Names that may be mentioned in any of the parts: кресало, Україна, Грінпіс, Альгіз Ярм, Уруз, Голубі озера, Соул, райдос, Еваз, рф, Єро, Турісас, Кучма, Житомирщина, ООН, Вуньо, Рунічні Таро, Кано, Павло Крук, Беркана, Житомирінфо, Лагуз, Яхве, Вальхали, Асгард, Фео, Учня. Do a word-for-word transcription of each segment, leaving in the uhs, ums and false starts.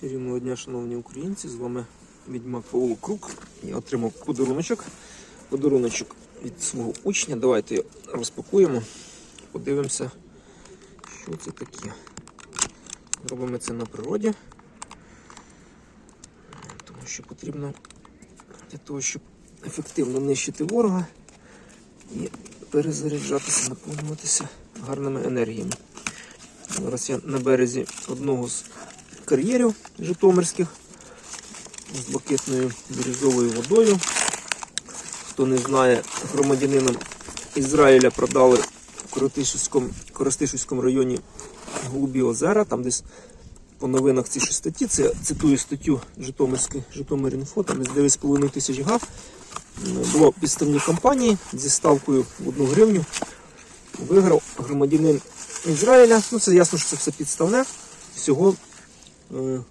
Чарівного дня, шановні українці, з вами відьмак Павло Крук. Я отримав подаруночок. Подаруночок від свого учня. Давайте його розпакуємо, подивимося, що це таке. Робимо це на природі, тому що потрібно для того, щоб ефективно нищити ворога і перезаряджатися, наповнюватися гарними енергіями. Зараз я на березі одного з кар'єрів житомирських з блакитною бірюзовою водою. Хто не знає, громадянинам Ізраїля продали в Коростишівському районі Голубі озера. Там десь по новинах ці шість статті. Це цитую статтю Житомирінфо, там із дев'ять з половиною тисяч гав. Було підставні кампанії зі ставкою в одну гривню. Виграв громадянин Ізраїля. Ну це ясно, що це все підставне. Всього е,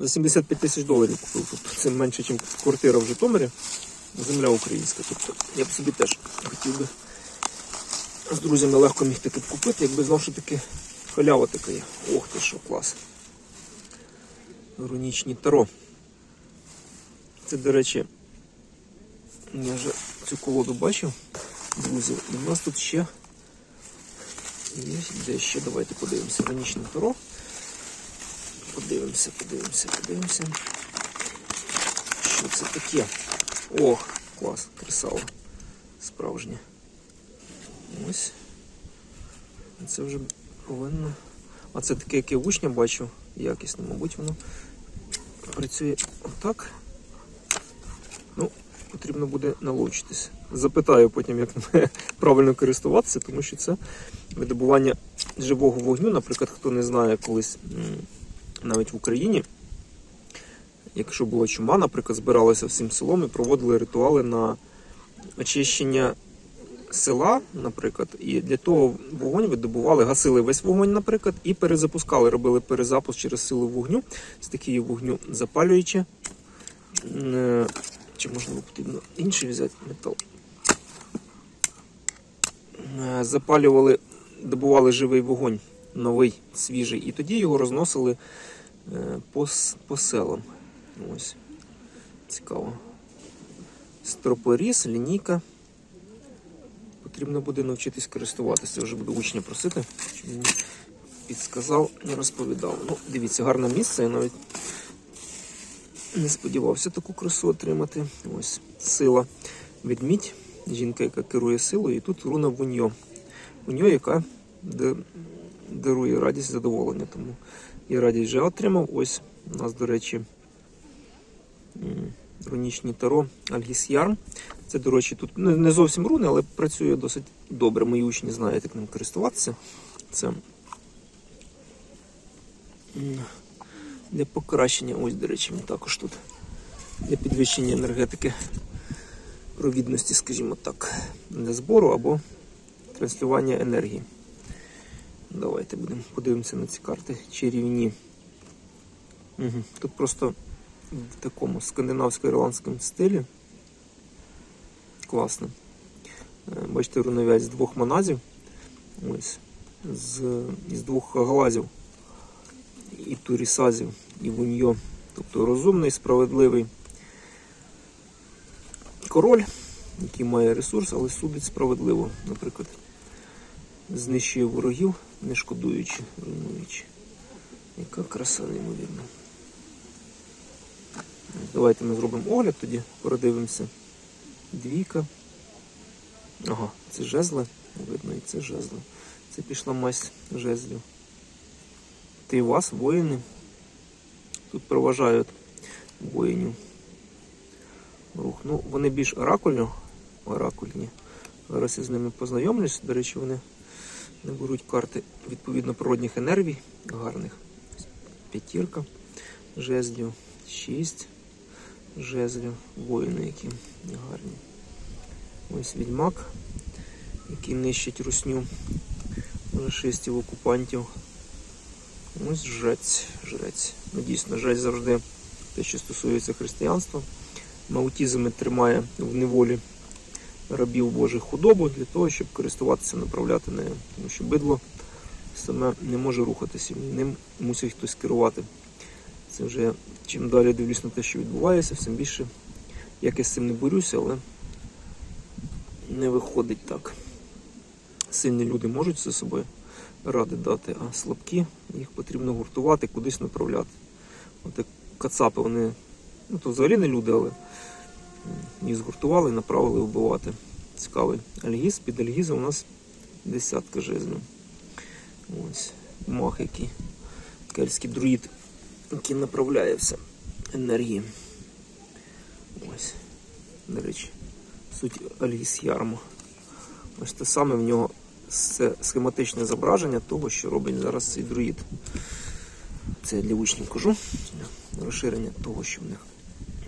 за сімдесят п'ять тисяч доларів купив. Тобто це менше, ніж квартира в Житомирі. Земля українська. Тобто я б собі теж хотів би з друзями легко міг таке купити, якби знав, що таке халява така є. Ох ти що, клас. Рунічні Таро. Це, до речі, я вже цю колоду бачив, друзі. І в нас тут ще є дещо. Давайте подивимося. Рунічне Таро. Подивимося, подивимося, подивимося. Що це таке? Ох, клас, кресало. Справжнє. Ось. Це вже повинно... А це таке, яке в учня бачу. Якісно, мабуть, воно працює отак. Ну, потрібно буде наловчитись. Запитаю потім, як правильно користуватися, тому що це видобування живого вогню. Наприклад, хто не знає, колись навіть в Україні, якщо була чума, наприклад, збиралися всім селом і проводили ритуали на очищення села, наприклад, і для того вогонь видобували, гасили весь вогонь, наприклад, і перезапускали, робили перезапуск через силу вогню, стихію вогню запалюючи. Чи, можливо, потрібно інший взяти метал? Запалювали, добували живий вогонь, новий, свіжий, і тоді його розносили по, по селам. Ось, цікаво. Стропоріз, лінійка. Потрібно буде навчитись користуватися. Я вже буду учня просити, щоб він підсказав, не розповідав. Ну, дивіться, гарне місце. Я навіть не сподівався таку красу отримати. Ось, сила. Ведмідь, жінка, яка керує силою. І тут руна Вуньо. Вуньо, яка дарує радість, задоволення. Тому я радість вже отримав. Ось, у нас, до речі, рунічні Таро Альгіз Ярм. Це, до речі, тут не зовсім руни, але працює досить добре. Мої учні знають, як ним користуватися. Це для покращення, ось, до речі, також тут. Для підвищення енергетики провідності, скажімо так, для збору або транслювання енергії. Давайте будемо подивимося на ці карти чарівні. Угу. Тут просто в такому скандинавсько-ірландському стилі. Класно. Бачите, руновязь з двох маназів. Ось. З, з двох галазів. І турісазів, і вуньо. Тобто розумний, справедливий король, який має ресурс, але судить справедливо. Наприклад, знищує ворогів, не шкодуючи, руйнуючи. Яка краса, неймовірна. Давайте ми зробимо огляд тоді, передивимося. Двійка. Ага, це жезли. Видно, і це жезли. Це пішла мазь жезлів. Ти вас, воїни. Тут проважають воїнів. Рух. Ну, вони більш оракульні. оракульні. Зараз я з ними познайомлюсь. До речі, вони не беруть карти відповідно природних енергій. Гарних. П'ятірка жезлів. Шість жезлів, воїни, які гарні. Ось відьмак, який нищить русню рашистів, окупантів. Ось жрець, жрець. Ну, дійсно, жрець завжди те, що стосується християнства. Маутізм тримає в неволі рабів Божих худобу для того, щоб користуватися, направляти нею. Тому що бидло саме не може рухатися, ним мусить хтось керувати. Це вже чим далі дивлюсь на те, що відбувається, всім більше як я з цим не борюся, але не виходить так. Сильні люди можуть за собою ради дати, а слабкі, їх потрібно гуртувати, кудись направляти. От як кацапи, вони, ну то взагалі не люди, але їх згуртували, направили вбивати. Цікавий Альгіз, під Альгізом у нас десятка жезлів. Ось мах, який кельтський друїд, який направляє все енергії. Ось, до речі, суть Альгіз Ярму. Ось те саме в нього це схематичне зображення того, що робить зараз цей друїд. Це я для учнів кажу, розширення того, що в них.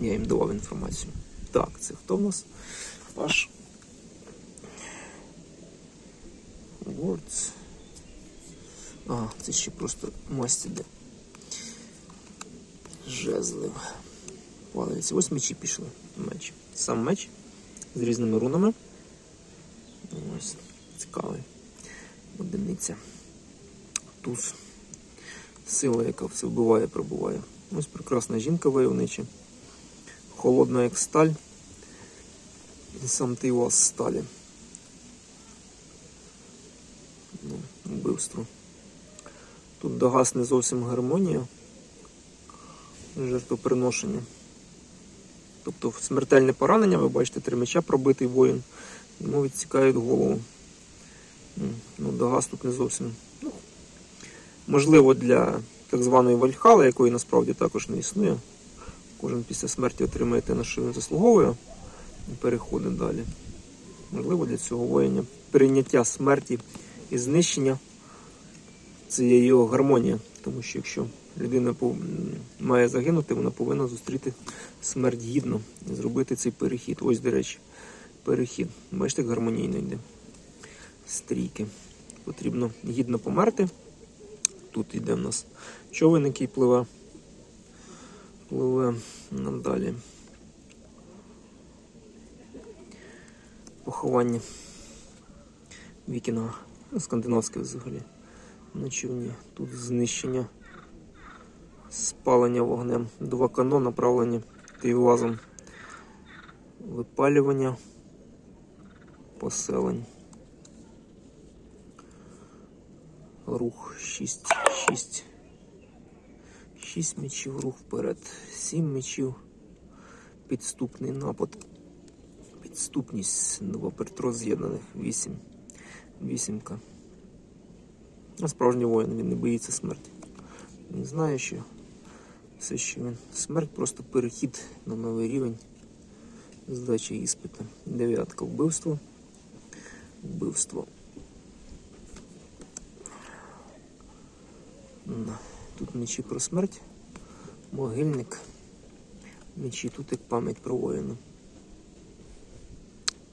Я їм давав інформацію. Так, це хто в нас? Паш. Words. А, це ще просто масті де. Жезлив. Палець. Ось мечі пішли. Меч. Сам меч з різними рунами. Ось, цікавий. Одиниця. Туз. Сила, яка все вбиває, пробуває. Ось прекрасна жінка войовнича. Холодна, як сталь. І сам ти у вас сталі. Ну, вбивство. Тут догас не зовсім гармонія. Жертвоприношення. Тобто смертельне поранення, ви бачите, три меча пробитий воїн. Йому відсікають голову. Ну, догас тут не зовсім. Ну, можливо, для так званої Вальхали, якої насправді також не існує. Кожен після смерті отримає те, на що він заслуговує, і переходить далі. Можливо, для цього воєння прийняття смерті і знищення – це є його гармонія. Тому що якщо людина має загинути, вона повинна зустріти смерть гідно і зробити цей перехід. Ось, до речі, перехід. Бачите, як гармонійно йде. Стрійки. Потрібно гідно померти. Тут йде в нас човен, який пливе. Пливе нам далі. Поховання вікінга. Скандинавське взагалі. На човні. Тут знищення. Спалення вогнем. Два кано направлені Евазом. Випалювання. Поселень. Рух. Шість. Шість. шість мечів, рух вперед, сім мечів, підступний напад, підступність, два пертро з'єднаних, вісім, вісімка. А справжній воїн, він не боїться смерті. Він знає, що все, що він. Смерть просто перехід на новий рівень здачі іспиту. Дев'ятка, вбивство, вбивство. На. Тут мечі про смерть, могильник, мечі тут як пам'ять про воїна.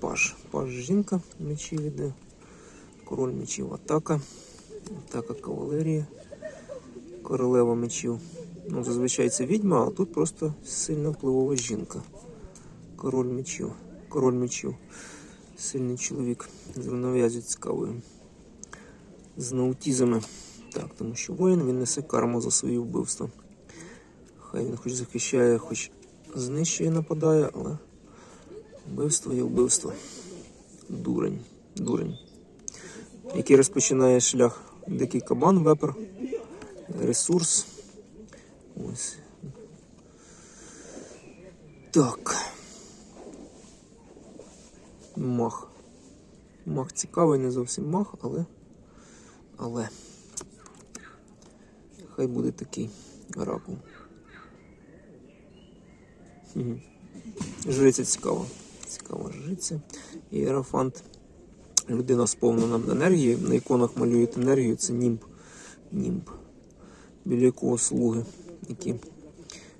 Паж, паж жінка, мечі йде, король мечів, атака, атака кавалерії, королева мечів. Ну, зазвичай це відьма, а тут просто сильно впливова жінка. Король мечів, король мечів, сильний чоловік з рівнов'язю цікавою, з наутізами. Так, тому що воїн, він несе карму за свої вбивства. Хай він хоч захищає, хоч знищує, нападає, але вбивство є вбивство. Дурень, дурень, який розпочинає шлях. Дикий кабан, вепер, ресурс. Ось. Так. Мах. Мах цікавий, не зовсім мах, але... але... Хай буде такий оракул. Угу. Жриця цікава. Цікава жриця. Іерофант. Людина сповнена енергії. На іконах малюють енергію. Це німб. Німб. Біля якого слуги, які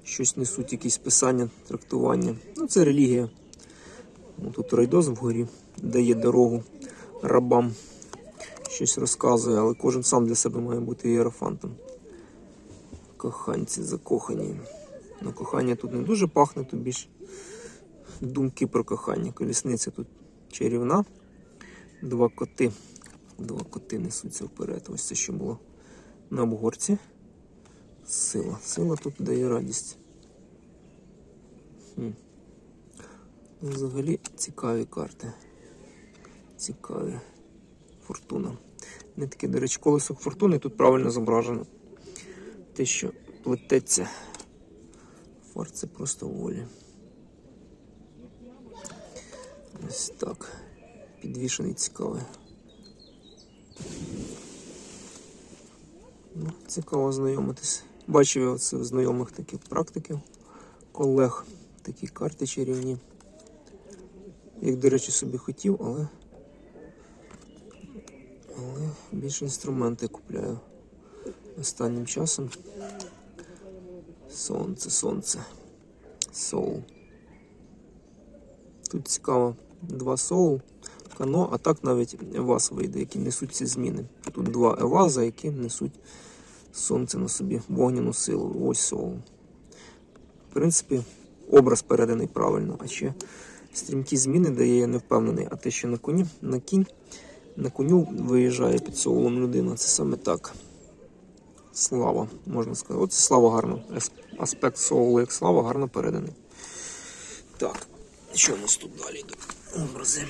щось несуть, якісь писання, трактування. Ну, це релігія. Тут райдос вгорі дає дорогу рабам. Щось розказує, але кожен сам для себе має бути іерофантом. Коханці закохані. На кохання тут не дуже пахне, тут більш думки про кохання. Колісниця тут чарівна. Два коти. Два коти несуться вперед. Ось це, що було на обгорці. Сила. Сила тут дає радість. Хм. Взагалі цікаві карти. Цікаві. Фортуна. Не таке, до речі, колесо фортуни тут правильно зображено. Те, що плететься. Фар — це просто волі. Ось так. Підвішений цікавий. Ну, цікаво знайомитись. Бачив я оце в знайомих таких практиків, колег, такі карти чарівні. Як, до речі, собі хотів, але, але більше інструменти купляю останнім часом. Сонце, сонце. Соул. Тут цікаво. Два соул, кано, а так навіть Еваз вийде, які несуть ці зміни. Тут два Еваза, які несуть сонце на собі, вогняну силу. Ось соул. В принципі, образ переданий правильно, а ще стрімкі зміни дає, я не впевнений. А те, що на коні, на кінь, на коню виїжджає під соулом людина. Це саме так. Слава, можна сказати. Оце слава гарно. Аспект соулу як слава гарно переданий. Так, що у нас тут далі йде? Образи.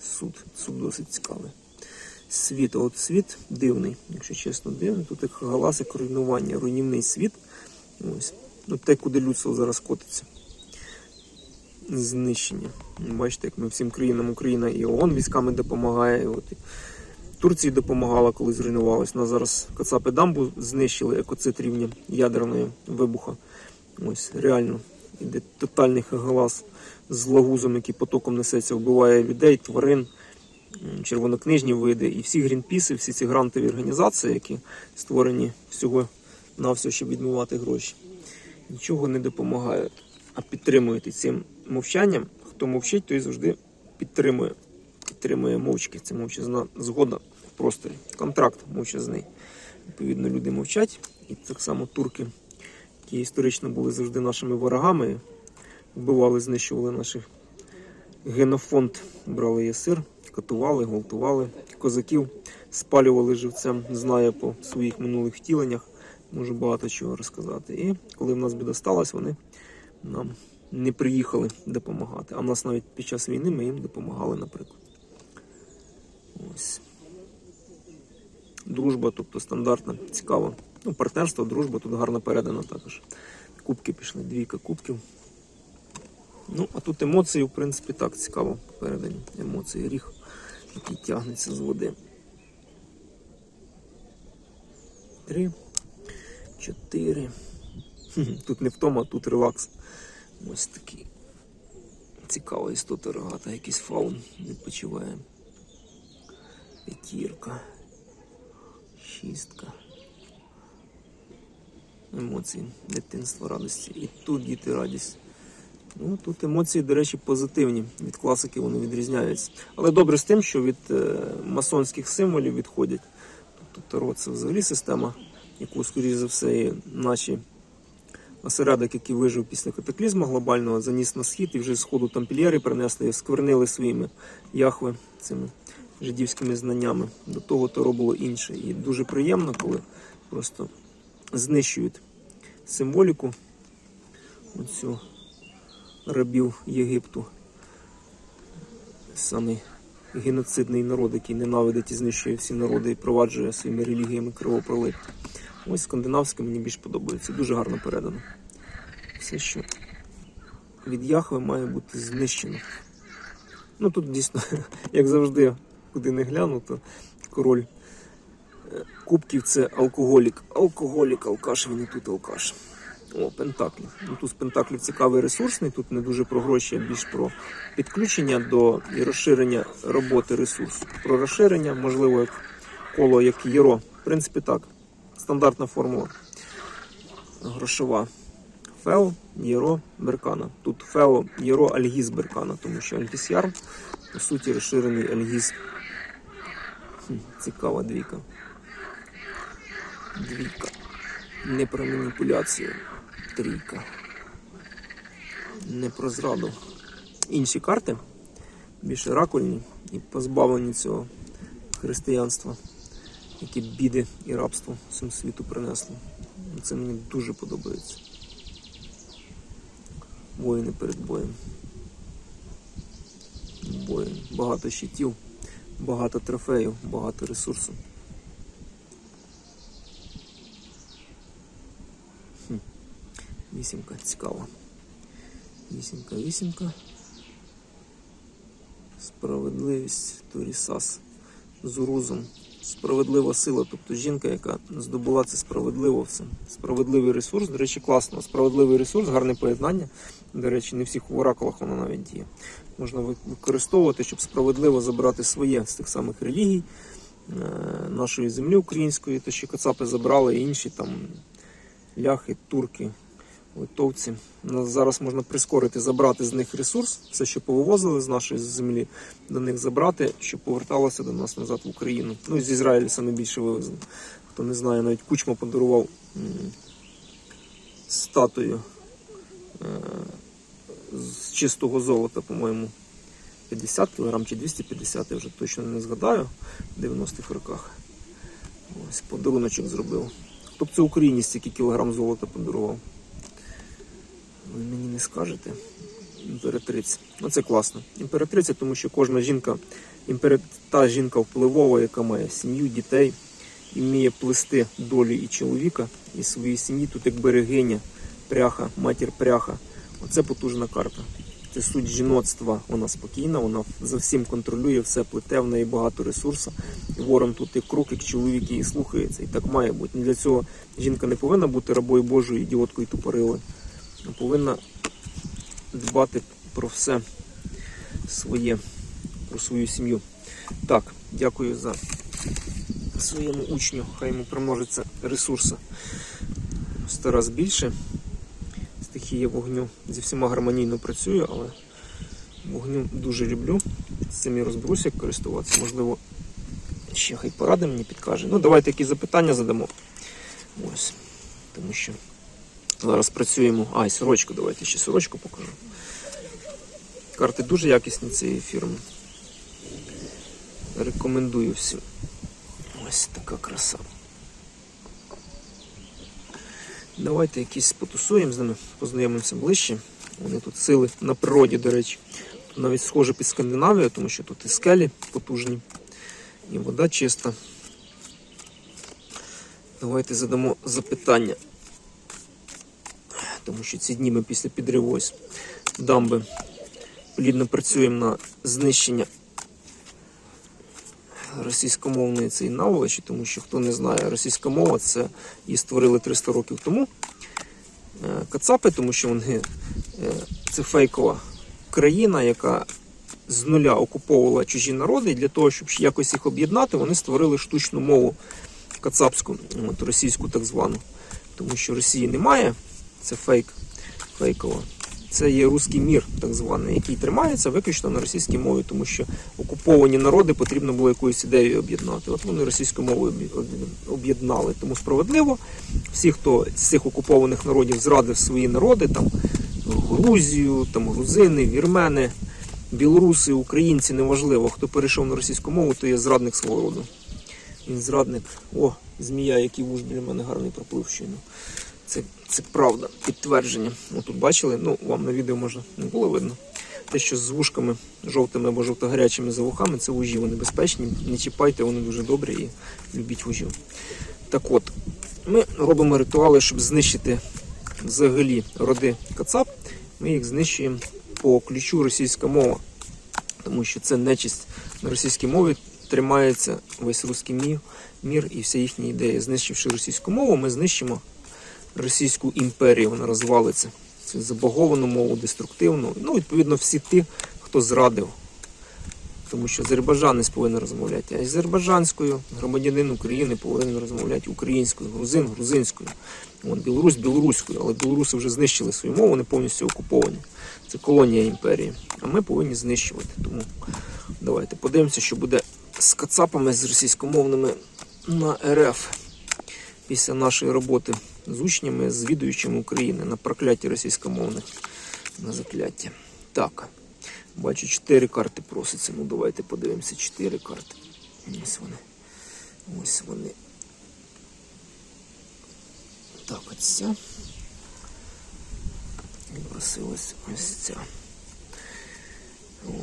Суд. Суд досить цікавий. Світ. От світ дивний, якщо чесно, дивний. Тут як галас, як руйнування. Руйнівний світ. Ось. Ну, те, куди людство зараз котиться. Знищення. Бачите, як ми всім країнам, Україна і ООН військами допомагає. І от Турції допомагала, коли зруйнувалась. Вона зараз кацапи дамбу знищили, екоцид рівня ядерної вибуха. Ось, реально. Іде тотальний галас з Лагузом, який потоком несеться, вбиває людей, тварин, червонокнижні види. І всі грінпіси, всі ці грантові організації, які створені всього на все, щоб відмивати гроші, нічого не допомагають, а підтримують. І цим мовчанням, хто мовчить, той завжди підтримує. Підтримує мовчки. Це мовчазна згода в просторі. Контракт мовчазний. Відповідно, люди мовчать. І так само турки, які історично були завжди нашими ворогами, вбивали, знищували наш генофонд, брали ясир, катували, гвалтували козаків, спалювали живцем, знає по своїх минулих втіленнях, можу багато чого розказати. І коли в нас біда сталася, вони нам не приїхали допомагати. А в нас навіть під час війни ми їм допомагали, наприклад. Ось. Дружба, тобто стандартна, цікава. Ну, партнерство, дружба тут гарно передано також. Кубки пішли, двійка кубків. Ну, а тут емоції, в принципі, так цікаво передані. Емоції, ріг, який тягнеться з води. Три, чотири. Тут не втома, тут релакс. Ось такий. Цікава істота рогата, якийсь фаун відпочиває. П'ятірка. Шістка. Емоції, дитинство, радості. І тут діти радість. Ну, тут емоції, до речі, позитивні. Від класики вони відрізняються. Але добре з тим, що від масонських символів відходять. Тобто Таро — це взагалі система, яку, скоріш за все, наші осередок, який вижив після катаклізму глобального, заніс на схід, і вже з сходу тамплієри принесли, сквернили своїми яхви цими жидівськими знаннями. До того Таро було інше. І дуже приємно, коли просто знищують символіку оцю рабів Єгипту. Самий геноцидний народ, який ненавидить і знищує всі народи і проваджує своїми релігіями кровопролиття. Ось скандинавське мені більш подобається. Дуже гарно передано. Все, що від Яхве, має бути знищено. Ну тут дійсно, як завжди, куди не гляну, то король кубків — це алкоголік. Алкоголік, алкаш, він і тут алкаш. О, пентаклі. Ну, тут з пентаклів цікавий, ресурсний. Тут не дуже про гроші, а більш про підключення до і розширення роботи ресурсу. Про розширення, можливо, як коло, як єро. В принципі, так. Стандартна формула грошова. Фео, Єро, Беркана. Тут Фео, Єро, Альгіз, Беркана, тому що Альгіз Ярм, по суті, розширений Альгіз. Хм, цікава двійка. Двійка. Не про маніпуляцію. Трійка. Не про зраду. Інші карти, більш оракульні і позбавлені цього християнства. які біди і рабство всім світу принесли. Це мені дуже подобається. Воїни перед боєм. Бої. Багато щитів, багато трофеїв, багато ресурсів. Хм. Вісімка, цікаво. Вісімка, вісімка. Справедливість, Турісас з Урузом. Справедлива сила, тобто жінка, яка здобула це справедливо все. Справедливий ресурс, до речі, класно. Справедливий ресурс, гарне поєднання. До речі, не всіх в оракулах воно навіть є. Можна використовувати, щоб справедливо забрати своє з тих самих релігій, нашої землі української, то що кацапи забрали, і інші там ляхи, турки, литовці. Зараз можна прискорити, забрати з них ресурс, все, що повивозили з нашої землі, до них забрати, щоб поверталося до нас назад в Україну. Ну, з Ізраїлю саме більше вивезли. Хто не знає, навіть Кучма подарував статую з чистого золота, по-моєму, п'ятдесят кілограмів чи двісті п'ятдесят, я вже точно не згадаю, в дев'яностих роках. Ось, подаруночок зробив. Хто б це Україні стільки кілограм золота подарував? Ви мені не скажете? Імператриця. Ну це класно. Імператриця, тому що кожна жінка, імпер... та жінка впливова, яка має сім'ю, дітей, і вміє плести долі і чоловіка, і своєї сім'ї. Тут як берегиня, пряха, матір пряха. Оце потужна карта. Це суть жіноцтва. Вона спокійна, вона за всім контролює, все плете, в неї багато ресурсу. Ворон тут і крок, як чоловік її слухається. І так має бути. Для цього жінка не повинна бути рабою Божою, ідіоткою тупорилою. Повинна дбати про все своє, про свою сім'ю. Так, дякую за своєму учню, хай йому примножиться ресурси в сто раз більше. Стихія вогню зі всіма гармонійно працюю, але вогню дуже люблю. З цим я розберусь, як користуватися. Можливо, ще хай поради мені підкаже. Ну, давайте якісь запитання задамо. Ось, тому що зараз працюємо. А, і сорочку, давайте ще сорочку покажу. Карти дуже якісні цієї фірми. Рекомендую всім. Ось така краса. Давайте якісь потусуємо з ними, познайомимося ближче. Вони тут сили на природі, до речі. Тут навіть схоже під Скандинавію, тому що тут і скелі потужні, і вода чиста. Давайте задамо запитання. Тому що ці дні ми після підриву ось дамби плідно працюємо на знищення російськомовної цієї наволочі, тому що, хто не знає, російська мова, це її створили триста років тому кацапи, тому що вони, це фейкова країна, яка з нуля окуповувала чужі народи, і для того, щоб якось їх об'єднати, вони створили штучну мову кацапську, от, російську так звану, тому що Росії немає. Це фейк, фейково. Це є русський мір, так званий, який тримається виключно на російській мові, тому що окуповані народи потрібно було якоюсь ідеєю об'єднати. От вони російською мовою об'єднали. Тому справедливо, всі, хто з цих окупованих народів зрадив свої народи, там Грузію, там грузини, вірмени, білоруси, українці, неважливо, хто перейшов на російську мову, то є зрадник свого роду. Він зрадник. О, змія, який вуж біля мене гарний проплив щойно. Це, це правда, підтвердження. О, тут бачили, ну вам на відео можна не було видно. Те, що з вушками жовтими або жовто-гарячими за вухами, це вужі, вони безпечні. Не чіпайте, вони дуже добрі і любіть вужів. Так от, ми робимо ритуали, щоб знищити взагалі роди кацап. Ми їх знищуємо по ключу російська мова, тому що це нечисть на російській мові. Тримається весь русський мір, мір і всі їхні ідеї. Знищивши російську мову, ми знищимо Російську імперію, вона розвалиться. Це забаговану мову, деструктивну. Ну, відповідно, всі ті, хто зрадив. Тому що азербайджанець повинен розмовляти азербайджанською, громадянин України повинен розмовляти українською, грузин грузинською, от, білорусь білоруською. Але білоруси вже знищили свою мову, вони повністю окуповані. Це колонія імперії. А ми повинні знищувати. Тому давайте подивимося, що буде з кацапами, з російськомовними на РФ після нашої роботи з учнями, з відуючими України на прокляття російськомовних, на закляття. Так, бачу, чотири карти проситься. Ну, давайте подивимося, чотири карти. Ось вони. Ось вони. Так, ось ця. Бросилась ось ця.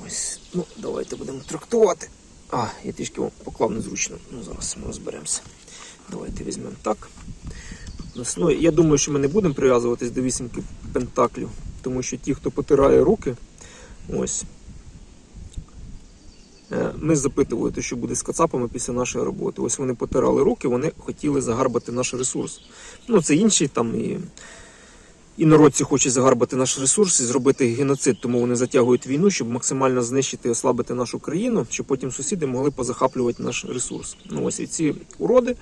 Ось. Ну, давайте будемо трактувати. А, я трішки вам поклав незручно. Ну, зараз ми розберемося. Давайте візьмемо так. Ну, я думаю, що ми не будемо прив'язуватись до вісімки пентаклів, тому що ті, хто потирає руки, ось, ми запитували, що буде з кацапами після нашої роботи. Ось вони потирали руки, вони хотіли загарбати наш ресурс. Ну, це інші там і... І народці хочуть загарбати наш ресурс і зробити геноцид, тому вони затягують війну, щоб максимально знищити і ослабити нашу країну, щоб потім сусіди могли позахаплювати наш ресурс. Ну, ось і ці уроди,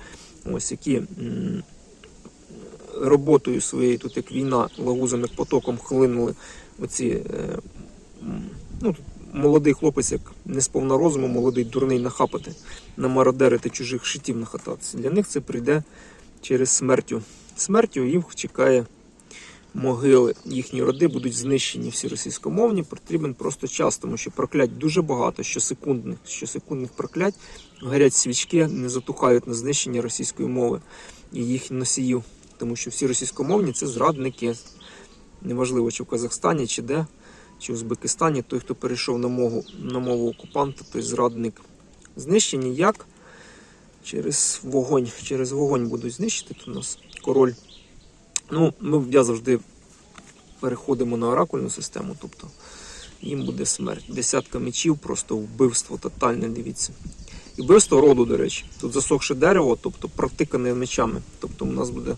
ось які м роботою своєю, тут як війна, Лагузом, як потоком хлинули оці, е ну, молодий хлопець, як несповна розуму, молодий дурний нахапати, намародерити чужих шитів нахататися. Для них це прийде через смертю. Смертю їх чекає могили, їхні роди будуть знищені всі російськомовні, потрібен просто час, тому що проклять дуже багато, щосекундних, щосекундних проклять, горять свічки, не затухають на знищення російської мови і їх носіїв, тому що всі російськомовні – це зрадники. Неважливо, чи в Казахстані, чи де, чи в Узбекистані, той, хто перейшов на мову, на мову окупанта, той зрадник. Знищені як? Через вогонь. Через вогонь будуть знищити, тут у нас король. Ну, ми, я завжди переходимо на оракульну систему, тобто їм буде смерть. Десятка мечів, просто вбивство тотальне, дивіться. І вбивство роду, до речі. Тут засохше дерево, тобто протикане мечами. Тобто у нас буде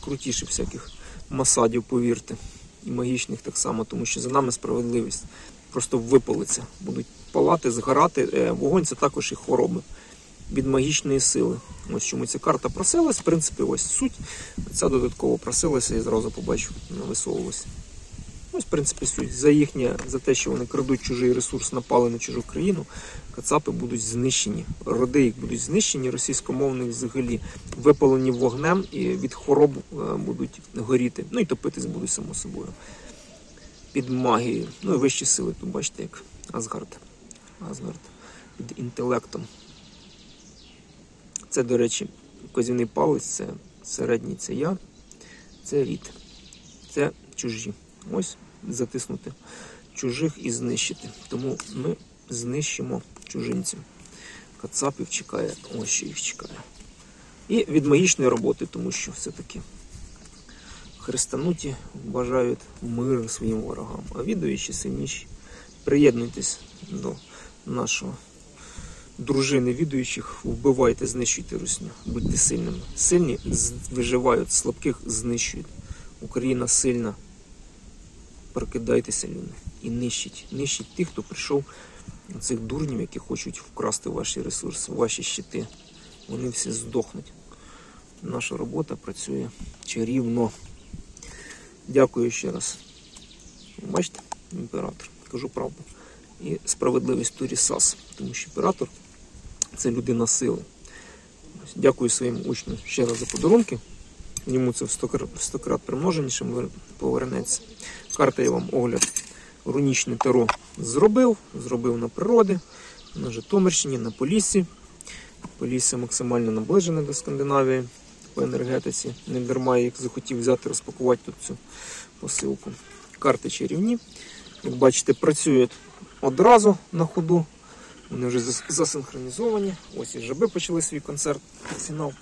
крутіше всяких масадів, повірте. І магічних так само, тому що за нами справедливість. Просто випалиться. Будуть палати, згорати. Вогонь – це також і хвороби від магічної сили. Ось чому ця карта просилась, в принципі, ось суть. Ця додатково просилася і зразу побачив, висовувалася. Ось, в принципі, суть. За їхнє, за те, що вони крадуть чужий ресурс, напали на чужу країну, кацапи будуть знищені. Роди їх будуть знищені, російськомовних взагалі. Випалені вогнем і від хвороб будуть горіти. Ну і топитись будуть, само собою. Під магією. Ну і вищі сили, тут бачите, як Асгард. Асгард. Під інтелектом. Це, до речі, козівний палець, це середній, це я, це рід, це чужі. Ось затиснути чужих і знищити. Тому ми знищимо чужинців. Кацапів чекає, ось що їх чекає. І від магічної роботи, тому що все-таки хрестануті бажають миру своїм ворогам. А відуючі сильніші, приєднуйтесь до нашого. Дружини відуючих, вбивайте, знищуйте русню. Будьте сильними. Сильні виживають, слабких знищують. Україна сильна. Прокидайтеся, люди. І нищіть. Нищіть тих, хто прийшов, цих дурнів, які хочуть вкрасти ваші ресурси, ваші щити. Вони всі здохнуть. Наша робота працює чарівно. Дякую ще раз. Бачите, імператор. Кажу правду. І справедливість Турісас, тому що імператор це людина сили. Дякую своїм учням ще раз за подарунки. Йому це в сто крат примноженішим повернеться. Карта я вам огляд рунічне таро зробив. Зробив на природі, на Житомирщині, на Поліссі. Полісся максимально наближена до Скандинавії по енергетиці. Не дарма я їх захотів взяти, розпакувати тут цю посилку. Карти чарівні. Як бачите, працюють одразу на ходу. Вони вже засинхронізовані. Ось і жаби почали свій концерт, фінал.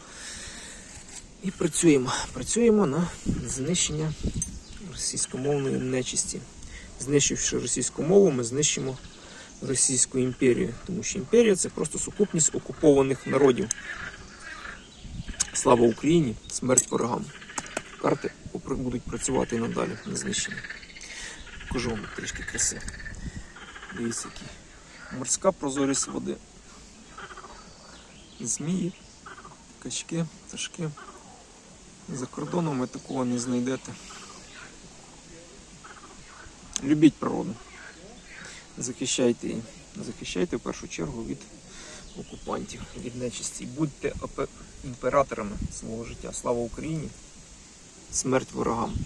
І працюємо. Працюємо на знищення російськомовної нечисті. Знищивши російську мову, ми знищимо Російську імперію. Тому що імперія – це просто сукупність окупованих народів. Слава Україні! Смерть ворогам! Карти будуть працювати і надалі на знищення. Покажу вам трішки краси. Дивіться, які. Морська прозорість води. Змії, качки, пташки. За кордоном ви такого не знайдете. Любіть природу. Захищайте її. Захищайте в першу чергу від окупантів, від нечисті. Будьте імператорами свого життя. Слава Україні! Смерть ворогам!